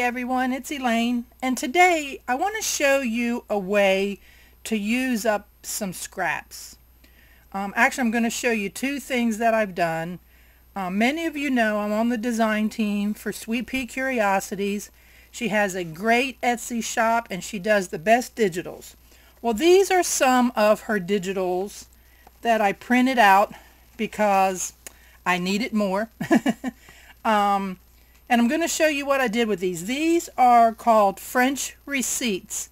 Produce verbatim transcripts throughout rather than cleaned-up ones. everyone, it's Elaine, and today I want to show you a way to use up some scraps. Um, actually, I'm going to show you two things that I've done. Uh, many of you know I'm on the design team for Sweet Pea Curiosities. She has a great Etsy shop and she does the best digitals. Well, these are some of her digitals that I printed out because I needed more. um, and I'm going to show you what I did with these. These are called French Receipts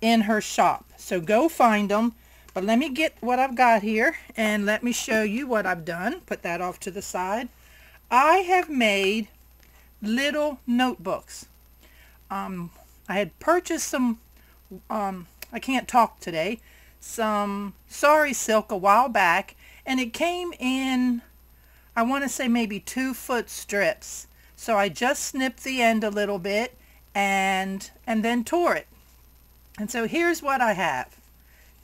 in her shop. So go find them. But let me get what I've got here and let me show you what I've done. Put that off to the side. I have made little notebooks. Um, I had purchased some, um, I can't talk today, some sorry silk a while back, and it came in, I want to say maybe two foot strips. So I just snipped the end a little bit and, and then tore it. And so here's what I have.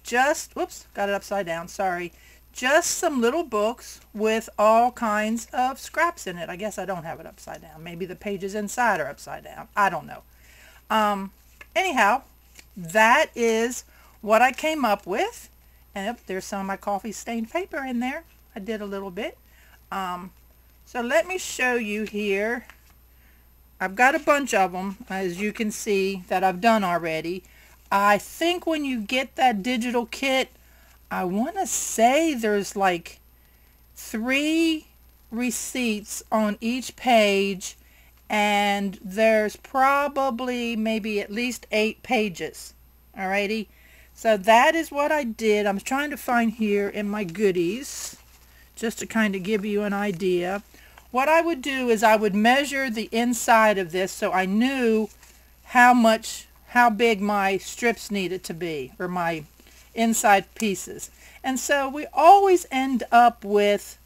Just, whoops, got it upside down, sorry. Just some little books with all kinds of scraps in it. I guess I don't have it upside down. Maybe the pages inside are upside down. I don't know. Um, anyhow, that is what I came up with. And there's some of my coffee stained paper in there. I did a little bit. Um, so let me show you here. I've got a bunch of them, as you can see, that I've done already. I think when you get that digital kit, I want to say there's like three receipts on each page, and there's probably maybe at least eight pages. Alrighty, so that is what I did. I'm trying to find here in my goodies, just to kind of give you an idea. What I would do is I would measure the inside of this so I knew how much how big my strips needed to be, or my inside pieces. And so we always end up with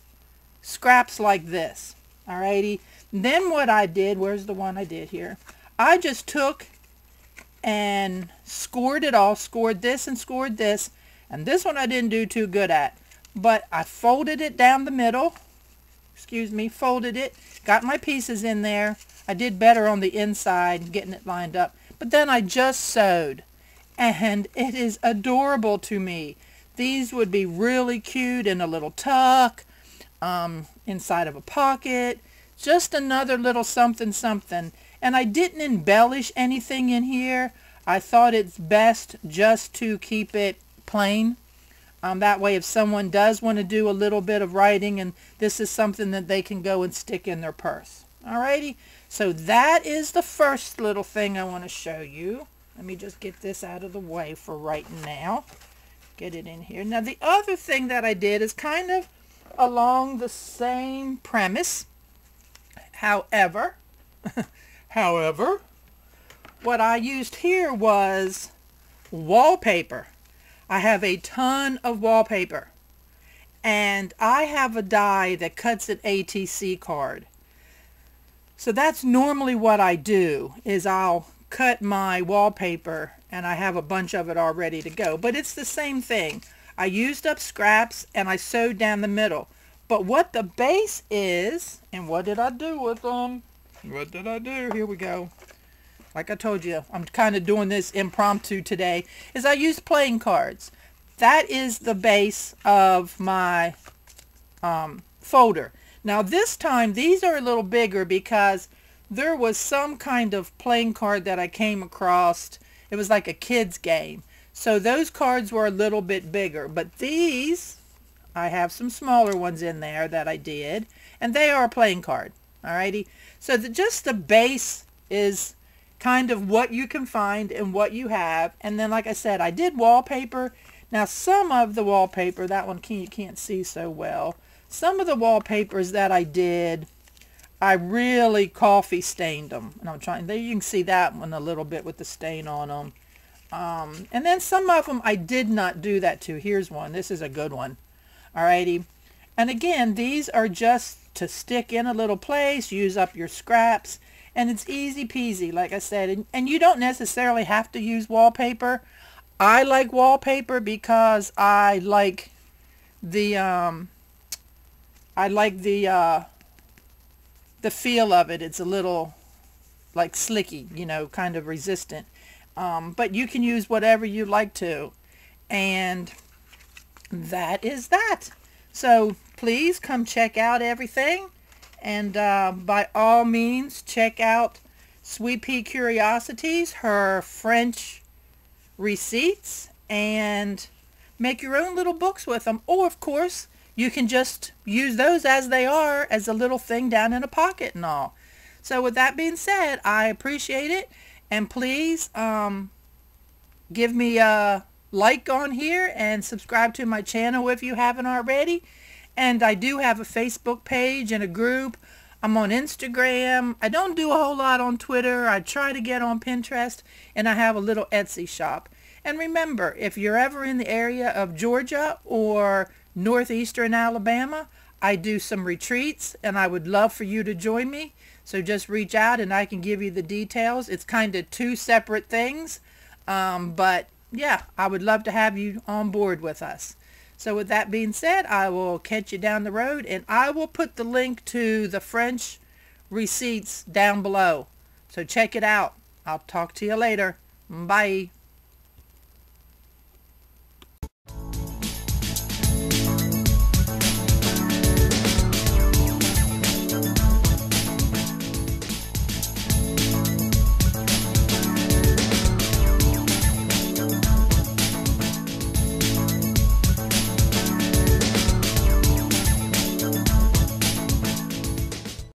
scraps like this. Alrighty. Then what I did, where's the one I did here? I just took and scored it all, scored this and scored this. And this one I didn't do too good at. But I folded it down the middle. Excuse me, folded it. Got my pieces in there. I did better on the inside, getting it lined up. But then I just sewed, and it is adorable to me. These would be really cute in a little tuck, um, inside of a pocket, just another little something something. And I didn't embellish anything in here. I thought it's best just to keep it plain. Um, that way if someone does want to do a little bit of writing, and this is something that they can go and stick in their purse. Alrighty, so that is the first little thing I want to show you. Let me just get this out of the way for right now. Get it in here. Now the other thing that I did is kind of along the same premise. However, however, what I used here was wallpaper. I have a ton of wallpaper, and I have a die that cuts an A T C card. So that's normally what I do, is I'll cut my wallpaper, and I have a bunch of it all ready to go. But it's the same thing. I used up scraps and I sewed down the middle. But what the base is, and what did I do with them? What did I do? Here we go. Like I told you, I'm kind of doing this impromptu today, is I used playing cards. That is the base of my um, folder. Now this time, these are a little bigger because there was some kind of playing card that I came across. It was like a kid's game. So those cards were a little bit bigger. But these, I have some smaller ones in there that I did. And they are a playing card. Alrighty. So the, just the base is kind of what you can find and what you have. And then like I said, I did wallpaper. Now some of the wallpaper, that one can, you can't see so well. Some of the wallpapers that I did, I really coffee stained them. And I'm trying, there you can see that one a little bit with the stain on them. Um, and then some of them I did not do that to. Here's one. This is a good one. Alrighty. And again, these are just to stick in a little place, use up your scraps. And it's easy peasy, like I said. And, and you don't necessarily have to use wallpaper. I like wallpaper because I like the... Um, I like the uh, the feel of it. It's a little like slicky, you know, kind of resistant. Um, but you can use whatever you like to. And that is that. So please come check out everything. And uh, by all means, check out Sweet Pea Curiosities, her French Receipts, and make your own little books with them. Or, of course, you can just use those as they are, as a little thing down in a pocket and all. So with that being said, I appreciate it. And please um, give me a like on here and subscribe to my channel if you haven't already. And I do have a Facebook page and a group. I'm on Instagram. I don't do a whole lot on Twitter. I try to get on Pinterest. And I have a little Etsy shop. And remember, if you're ever in the area of Georgia or northeastern Alabama, I do some retreats, and I would love for you to join me. So just reach out, and I can give you the details. It's kind of two separate things. Um, but, yeah, I would love to have you on board with us. So with that being said, I will catch you down the road, and I will put the link to the French Receipts down below. So check it out. I'll talk to you later. Bye.